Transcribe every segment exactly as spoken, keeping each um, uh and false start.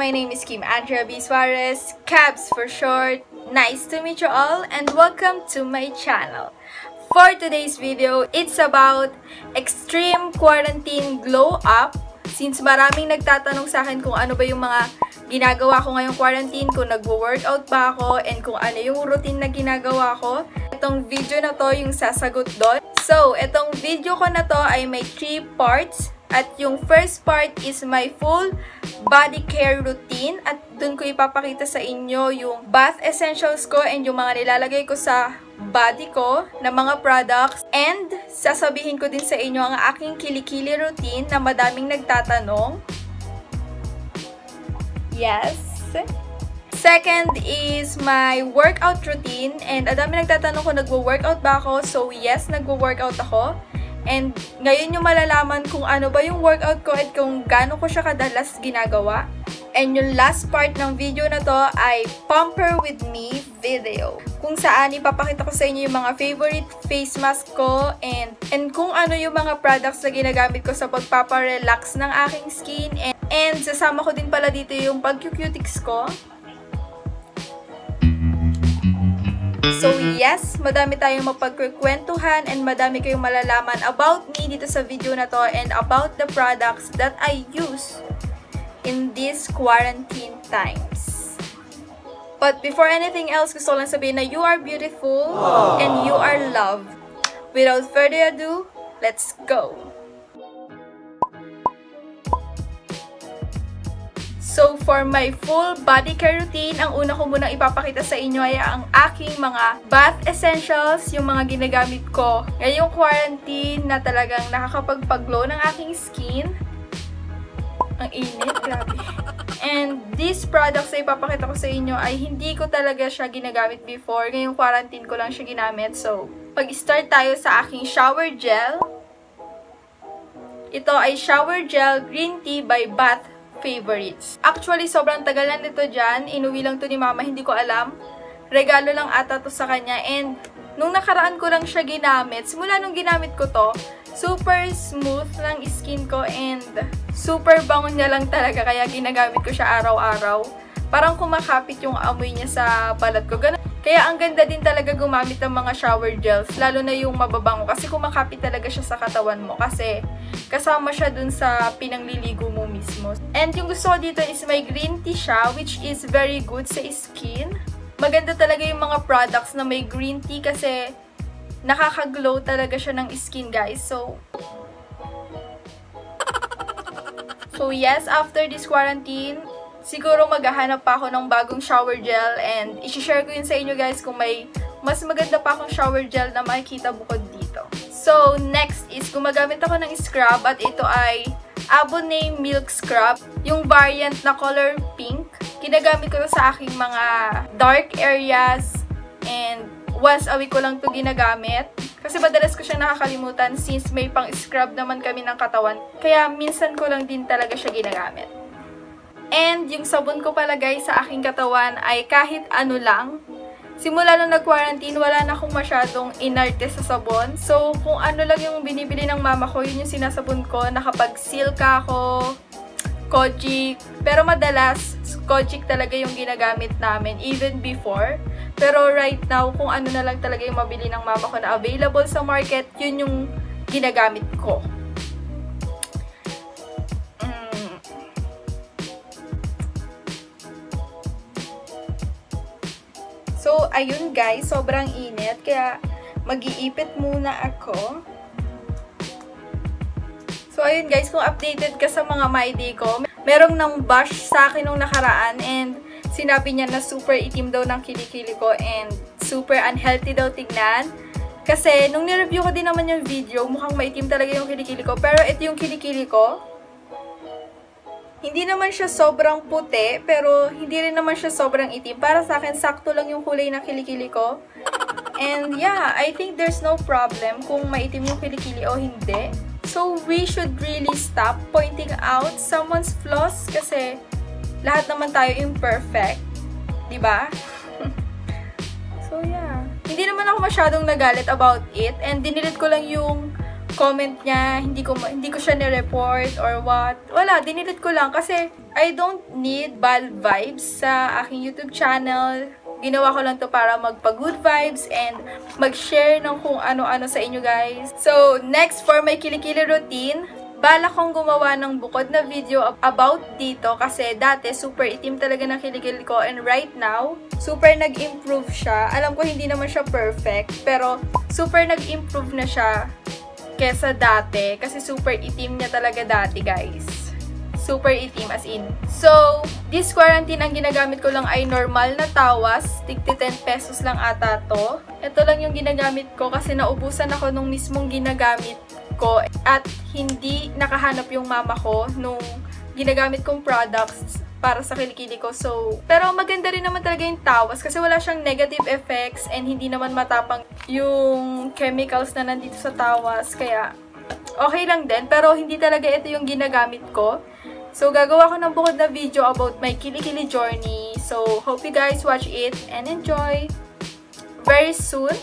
my name is Kim Andrea B. Suarez, Cabs for short. Nice to meet you all and welcome to my channel. For today's video, it's about extreme quarantine glow up. Since maraming nagtatanong sa akin kung ano ba yung mga ginagawa ko ngayong quarantine, kung nagwo-workout ba ako, and kung ano yung routine na ginagawa ko. Itong video na to yung sasagot doon. So, itong video ko na to ay may three parts. At yung first part is my full body care routine. At dun ko ipapakita sa inyo yung bath essentials ko and yung mga nilalagay ko sa body ko na mga products. And sasabihin ko din sa inyo ang aking kilikili routine na madaming nagtatanong. Yes! Second is my workout routine. And adami nagtatanong ko, nagwo-workout ba ako? So yes, nagwo-workout ako. And ngayon yung malalaman kung ano ba yung workout ko at kung gaano ko siya kadalas ginagawa. And yung last part ng video na to ay Pamper With Me video. Kung saan ipapakita ko sa inyo yung mga favorite face mask ko and, and kung ano yung mga products na ginagamit ko sa pagpaparelax ng aking skin. And, and sasama ko din pala dito yung pag-cutics ko. So yes, madami tayong mapagkukwentuhan and madami kayong malalaman about me dito sa video na to and about the products that I use in these quarantine times. But before anything else, gusto lang sabihin na you are beautiful Aww. And you are loved. Without further ado, let's go! So, for my full body care routine, ang una ko munang ipapakita sa inyo ay ang aking mga bath essentials, yung mga ginagamit ko ngayong quarantine na talagang nakakapagpaglow ng aking skin. Ang init, grabe. And these products na ipapakita ko sa inyo ay hindi ko talaga siya ginagamit before. Ngayong quarantine ko lang siya ginamit. So, pag-start tayo sa aking shower gel. Ito ay Shower Gel Green Tea by Bath Favorites. Actually, sobrang tagal na nito dyan. Inuwi lang to ni mama, hindi ko alam. Regalo lang ata to sa kanya. And, nung nakaraan ko lang siya ginamit, simula nung ginamit ko to, super smooth lang skin ko and super bango niya lang talaga. Kaya ginagamit ko siya araw-araw. Parang kumakapit yung amoy niya sa balat ko. Ganun. Kaya ang ganda din talaga gumamit ng mga shower gels, lalo na yung mababango kasi kumakapit talaga siya sa katawan mo kasi kasama siya dun sa pinangliligo mo mismo. And yung gusto ko dito is may green tea siya, which is very good sa skin. Maganda talaga yung mga products na may green tea kasi nakakaglow talaga siya ng skin, guys. So, so yes, after this quarantine, siguro maghahanap pa ako ng bagong shower gel and i-share ko yun sa inyo guys kung may mas maganda pa akong shower gel na makikita bukod dito. So, next is gumagamit ako ng scrub at ito ay Abonne Milk Scrub, yung variant na color pink. Ginagamit ko to sa aking mga dark areas and once a week ko lang to ginagamit. Kasi madalas ko siyang nakakalimutan since may pang-scrub naman kami ng katawan. Kaya minsan ko lang din talaga siya ginagamit. And yung sabon ko pala guys sa aking katawan ay kahit ano lang. Simula nung nag-quarantine, wala na akong masyadong inarte sa sabon. So, kung ano lang yung binibili ng mama ko, yun yung sinasabon ko. Nakapag-Silka ako, Kojic. Pero madalas, Kojic talaga yung ginagamit namin, even before. Pero right now, kung ano na lang talaga yung mabili ng mama ko na available sa market, yun yung ginagamit ko. So, ayun guys, sobrang init. Kaya, mag-iipit muna ako. So, ayun guys, kung updated ka sa mga my day ko, merong nang bash sa akin nung nakaraan and sinabi niya na super itim daw ng kilikili ko and super unhealthy daw tignan. Kasi, nung nireview ko din naman yung video, mukhang maitim talaga yung kilikili ko. Pero, ito yung kilikili ko. Hindi naman siya sobrang puti, pero hindi rin naman siya sobrang itim. Para sa akin, sakto lang yung kulay na kilikili ko. And yeah, I think there's no problem kung maitim yung kilikili o hindi. So we should really stop pointing out someone's flaws kasi lahat naman tayo imperfect. Diba? So yeah. Hindi naman ako masyadong nagalit about it and dinilit ko lang yung comment niya, hindi ko hindi ko siya ni-report or what. Wala, dinilit ko lang kasi I don't need bad vibes sa aking YouTube channel. Ginawa ko lang to para magpa-good vibes and mag-share ng kung ano-ano sa inyo, guys. So, next for my kilikili routine, bala kong gumawa ng bukod na video about dito kasi dati super itim talaga ng kilikili ko and right now, super nag-improve siya. Alam ko hindi naman siya perfect, pero super nag-improve na siya kesa dati kasi super itim niya talaga dati, guys. Super itim as in. So, this quarantine ang ginagamit ko lang ay normal na Tawas. Tigti ten pesos lang ata to. Ito lang yung ginagamit ko kasi naubusan ako nung mismong ginagamit ko at hindi nakahanap yung mama ko nung ginagamit kong products para sa kilikili ko. So, pero maganda rin naman talaga yung Tawas kasi wala siyang negative effects and hindi naman matapang yung chemicals na nandito sa Tawas. Kaya, okay lang din. Pero hindi talaga ito yung ginagamit ko. So, gagawa ko ng bukod na video about my kilikili journey. So, hope you guys watch it and enjoy very soon.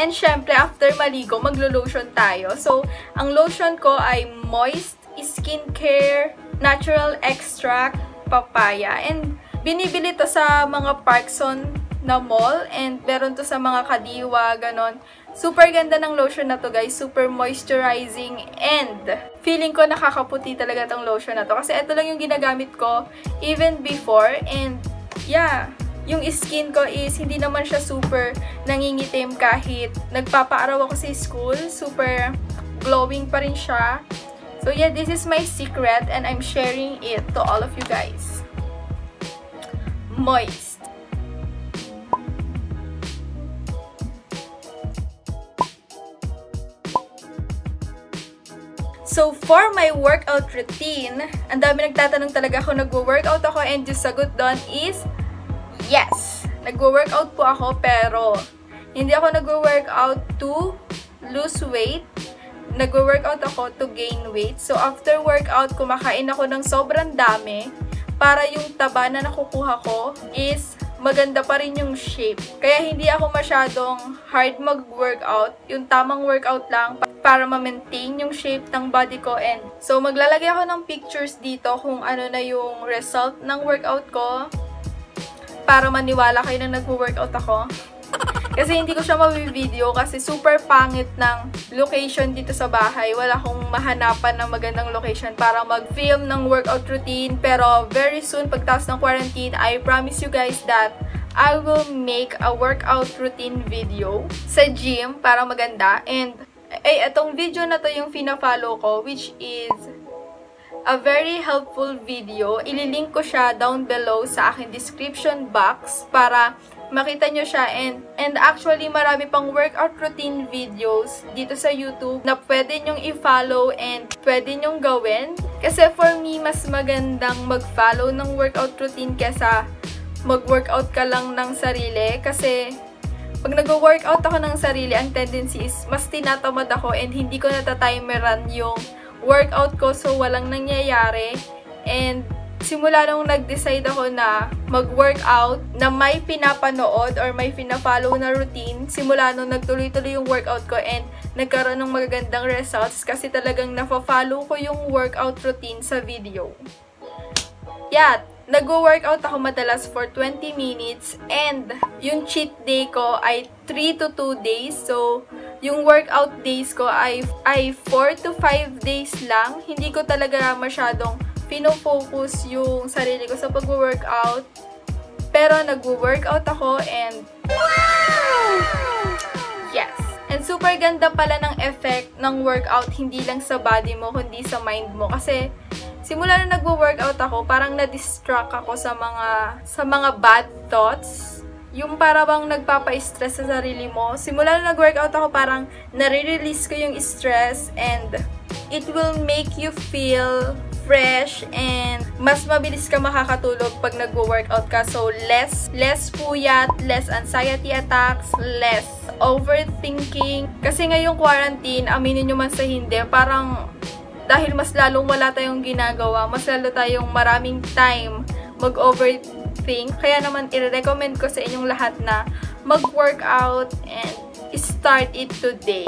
And syempre, after maligo, maglo-lotion tayo. So, ang lotion ko ay Moist Skincare Natural Extract Papaya. And binibili to sa mga Parkson na mall. And meron to sa mga kadiwa, ganon. Super ganda ng lotion na to, guys. Super moisturizing. And feeling ko nakakaputi talaga tong lotion na to. Kasi ito lang yung ginagamit ko even before. And yeah, yung skin ko is hindi naman siya super nangingitim kahit nagpapaaraw ako sa school. Super glowing pa rin siya. So yeah, this is my secret and I'm sharing it to all of you guys. Moist. So, for my workout routine, ang dami nagtatanong talaga kung nagwo-workout ako and yung sagot doon is yes! Nagwo-workout po ako, pero hindi ako nagwo-workout to lose weight. Nagwo-workout ako to gain weight. So, after workout, kumakain ako ng sobrang dami para yung taba na nakukuha ko is maganda pa rin yung shape. Kaya hindi ako masyadong hard mag-workout. Yung tamang workout lang para ma-maintain yung shape ng body ko. And so, maglalagay ako ng pictures dito kung ano na yung result ng workout ko. Para maniwala kayo na nagwo-workout ako. Kasi hindi ko siya mabivideo kasi super pangit ng location dito sa bahay. Wala akong mahanapan ng magandang location para mag-film ng workout routine. Pero very soon, pagtas ng quarantine, I promise you guys that I will make a workout routine video sa gym para maganda. And ay, itong video na to yung fina-follow ko, which is a very helpful video. Ililink ko siya down below sa akin description box para makita nyo siya and, and actually marami pang workout routine videos dito sa YouTube na pwede nyong i-follow and pwede nyong gawin. Kasi for me, mas magandang mag-follow ng workout routine kesa mag-workout ka lang ng sarili. Kasi pag nag-workout ako ng sarili, ang tendency is mas tinatamad ako and hindi ko natatimeran yung workout ko so walang nangyayari. And simula nung nag-decide ako na mag-workout na may pinapanood or may pinafollow na routine, simula nung nagtuloy-tuloy yung workout ko and nagkaroon ng magagandang results kasi talagang nafa-follow ko yung workout routine sa video. Yeah, nag-workout ako madalas for twenty minutes and yung cheat day ko ay three to two days. So, yung workout days ko ay, ay four to five days lang. Hindi ko talaga masyadong pino-focus yung sarili ko sa pag-workout. Pero nag-workout ako and wow! Yes! And super ganda pala ng effect ng workout, hindi lang sa body mo, kundi sa mind mo. Kasi simula na nag-workout ako, parang na-distract ako sa mga, sa mga bad thoughts. Yung parang nagpapa-stress sa sarili mo. Simula na nag-workout ako, parang nare-release ko yung stress and it will make you feel fresh and mas mabilis ka makakatulog pag nagwo-workout ka. So, less, less puyat, less anxiety attacks, less overthinking. Kasi ngayong quarantine, aminin nyo man sa hindi, parang dahil mas lalong wala tayong ginagawa, mas lalo tayong maraming time mag-overthink. Kaya naman, i-recommend ko sa inyong lahat na mag-workout and start it today.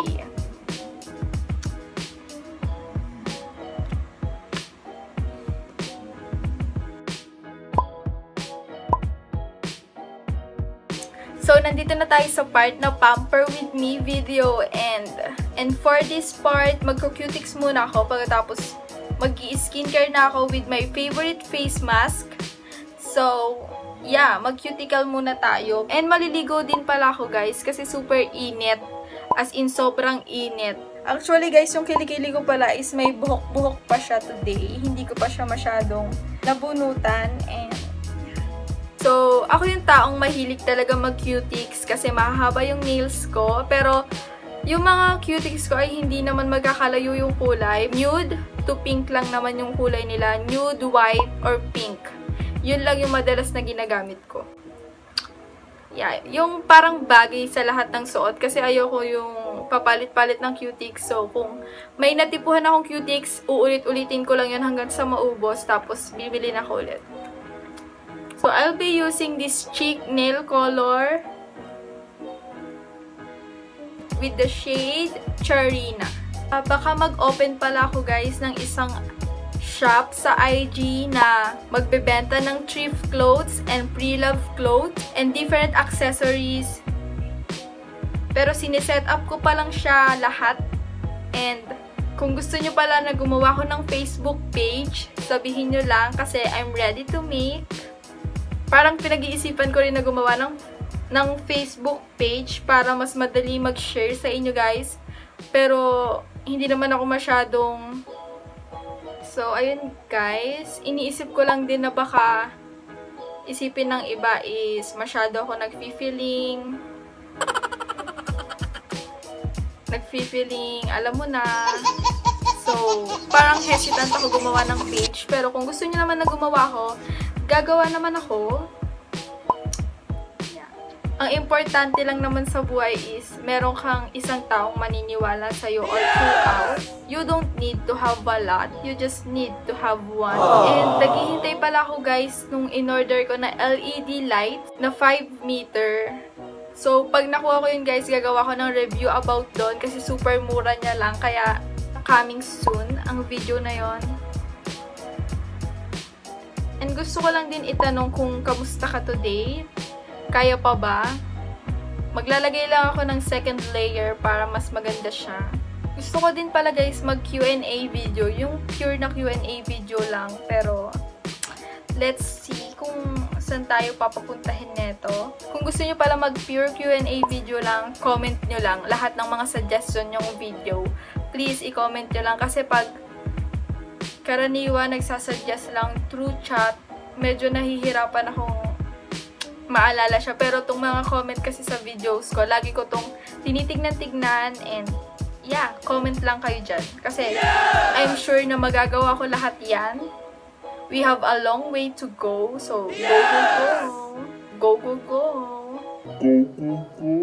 So, nandito na tayo sa part na pamper with me video. And, and for this part, magko-cutics muna ako. Pagkatapos, mag-i-skincare na ako with my favorite face mask. So, yeah, mag-cuticle muna tayo. And maliligo din pala ako, guys, kasi super init. As in, sobrang init. Actually, guys, yung kilikili ko pala is may buhok-buhok pa siya today. Hindi ko pa siya masyadong nabunutan. And so, ako yung taong mahilig talaga mag-cutics kasi mahaba yung nails ko. Pero, yung mga cutics ko ay hindi naman magkakalayo yung kulay. Nude to pink lang naman yung kulay nila. Nude, white, or pink. Yun lang yung madalas na ginagamit ko. Yeah, yung parang bagay sa lahat ng suot kasi ayoko yung papalit-palit ng cutics. So, kung may natipuhan akong cutics, uulit-ulitin ko lang yun hanggang sa maubos. Tapos, bibili na ko ulit. So, I'll be using this Chic nail color with the shade Tsarina. Uh, baka mag-open pala ako, guys, ng isang shop sa I G na magbebenta ng thrift clothes and pre-love clothes and different accessories. Pero siniset up ko pa lang siya lahat. And kung gusto nyo pala na gumawa ko ng Facebook page, sabihin nyo lang kasi I'm ready to make. Parang pinag-iisipan ko rin na gumawa ng, ng Facebook page para mas madali mag-share sa inyo, guys. Pero, hindi naman ako masyadong... So, ayun, guys. Iniisip ko lang din na baka isipin ng iba is masyado ako nag-feeling. Nag-feeling, alam mo na. So, parang hesitant ako gumawa ng page. Pero, kung gusto nyo naman na gumawa ko, gagawa naman ako. Yeah. Ang importante lang naman sa buhay is meron kang isang taong maniniwala sa'yo all throughout. You don't need to have a lot. You just need to have one. Aww. And naghihintay pala ako, guys, nung in-order ko na L E D light na five meter. So, pag nakuha ko yun, guys, gagawa ko ng review about doon kasi super mura niya lang. Kaya, coming soon ang video na yon. And gusto ko lang din itanong kung kamusta ka today? Kaya pa ba? Maglalagay lang ako ng second layer para mas maganda siya. Gusto ko din pala, guys, mag Q and A video. Yung pure na Q and A video lang. Pero, let's see kung saan tayo papapuntahin neto. Kung gusto nyo pala mag pure Q and A video lang, comment nyo lang. Lahat ng mga suggestion nyong video, please i-comment nyo lang. Kasi pag karaniwan, nagsasuggest lang through chat. Medyo nahihirapan akong maalala siya. Pero itong mga comment kasi sa videos ko, lagi ko itong tinitignan-tignan. And yeah, comment lang kayo dyan. Kasi I'm sure na magagawa ko lahat yan. We have a long way to go. So, go, go, go. Go, go, go. Go, go, go.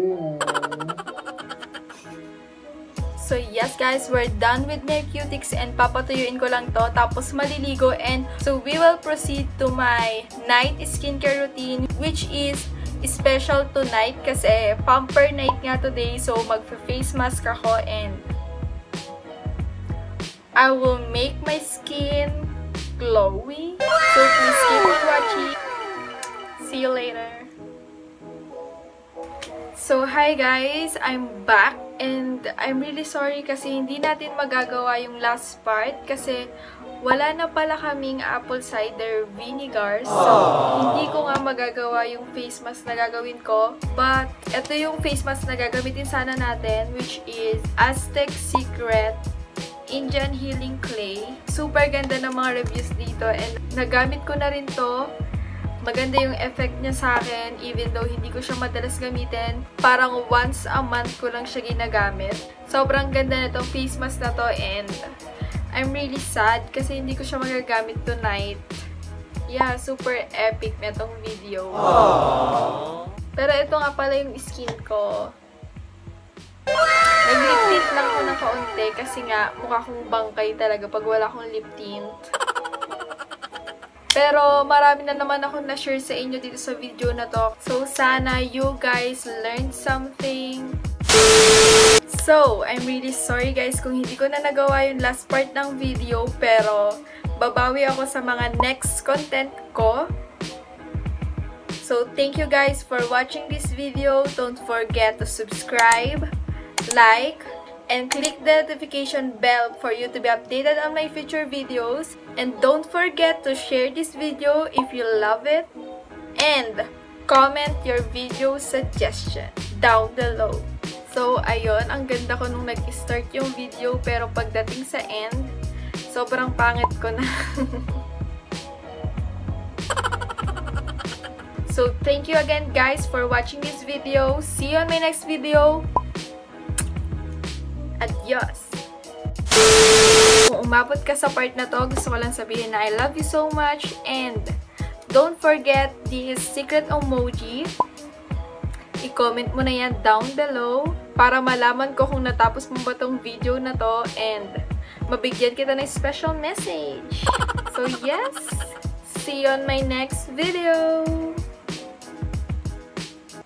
So, yes, guys, we're done with my cutics and papatuyuin ko lang to, tapos maliligo, and so we will proceed to my night skincare routine, which is special tonight kasi pamper night nga today, so mag-face mask ako, and I will make my skin glowy, so please keep on watching. See you later. So, hi, guys! I'm back and I'm really sorry kasi hindi natin magagawa yung last part kasi wala na pala kaming apple cider vinegar. So, hindi ko nga magagawa yung face mask na gagawin ko. But, ito yung face mask na gagamitin sana natin, which is Aztec Secret Indian Healing Clay. Super ganda ng mga reviews dito and nagamit ko na rin to. Maganda yung effect niya sa akin, even though hindi ko siya madalas gamitin. Parang once a month ko lang siya ginagamit. Sobrang ganda na itong face mask na to, and I'm really sad kasi hindi ko siya magagamit tonight. Yeah, super epic na itong video. Aww. Pero ito nga pala yung skin ko. Nag-lip tint lang ako ng kaunti kasi nga mukha kong bangkay talaga pag wala akong lip tint. Pero marami na naman ako na-share sa inyo dito sa video na to. So, sana you guys learned something. So, I'm really sorry, guys, kung hindi ko na nagawa yung last part ng video. Pero, babawi ako sa mga next content ko. So thank you guys for watching this video. Don't forget to subscribe, like, and click the notification bell for you to be updated on my future videos. And don't forget to share this video if you love it. And comment your video suggestion down below. So, ayun, ang ganda ko nung nag-start yung video, pero pagdating sa end, sobrang pangit ko na. So, thank you again guys for watching this video. See you on my next video. Adios! Kung umabot ka sa part na to, gusto ko lang sabihin na I love you so much, and don't forget this secret emoji. I-comment mo na yan down below para malaman ko kung natapos mo ba tong video na to, and mabigyan kita ng special message. So yes! See you on my next video!